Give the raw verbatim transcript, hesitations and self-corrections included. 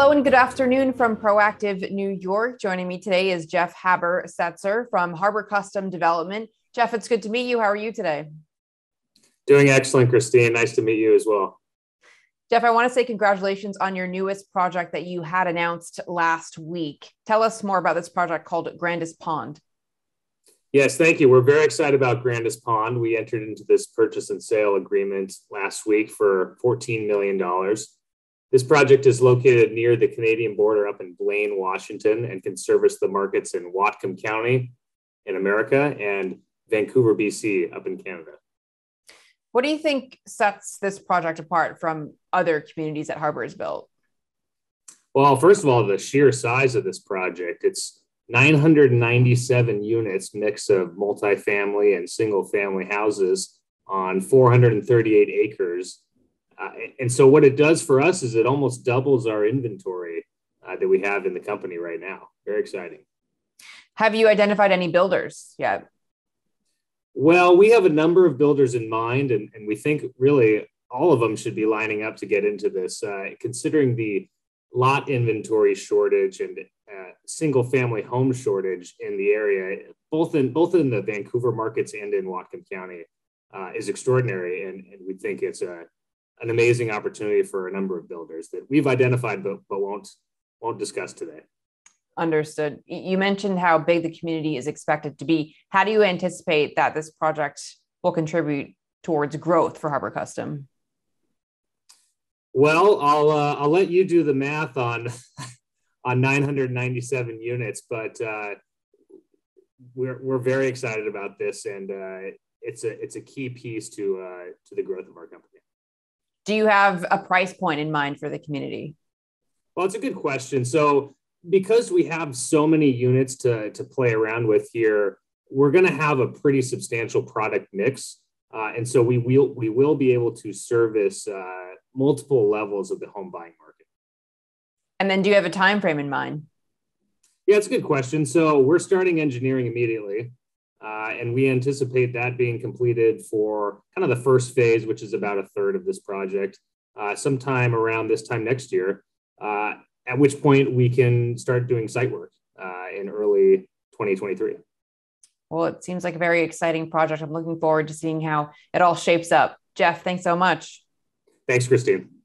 Hello and good afternoon from Proactive New York. Joining me today is Jeff Habersetzer from Harbor Custom Development. Jeff, it's good to meet you. How are you today? Doing excellent, Christine. Nice to meet you as well. Jeff, I want to say congratulations on your newest project that you had announced last week. Tell us more about this project called Grandis Pond. Yes, thank you. We're very excited about Grandis Pond. We entered into this purchase and sale agreement last week for fourteen million dollars. This project is located near the Canadian border up in Blaine, Washington, and can service the markets in Whatcom County in America and Vancouver, B C up in Canada. What do you think sets this project apart from other communities that Harbor has built? Well, first of all, the sheer size of this project. It's nine hundred ninety-seven units, mix of multifamily and single family houses on four hundred thirty-eight acres. Uh, and so what it does for us is it almost doubles our inventory uh, that we have in the company right now. Very exciting. Have you identified any builders yet? Well, we have a number of builders in mind, and, and we think really all of them should be lining up to get into this. Uh, considering the lot inventory shortage and uh, single family home shortage in the area, both in, both in the Vancouver markets and in Whatcom County uh, is extraordinary. And, and we think it's a an amazing opportunity for a number of builders that we've identified, but, but won't, won't discuss today. Understood. You mentioned how big the community is expected to be. How do you anticipate that this project will contribute towards growth for Harbor Custom? Well, I'll, uh, I'll let you do the math on, on nine hundred ninety-seven units, but uh, we're, we're very excited about this. And uh, it's a, it's a key piece to, uh, to the growth of our company. Do you have a price point in mind for the community? Well, it's a good question. So because we have so many units to, to play around with here, we're going to have a pretty substantial product mix. Uh, and so we will, we will be able to service uh, multiple levels of the home buying market. And then do you have a time frame in mind? Yeah, it's a good question. So we're starting engineering immediately. Uh, and we anticipate that being completed for kind of the first phase, which is about a third of this project, uh, sometime around this time next year, uh, at which point we can start doing site work uh, in early twenty twenty-three. Well, it seems like a very exciting project. I'm looking forward to seeing how it all shapes up. Jeff, thanks so much. Thanks, Christine.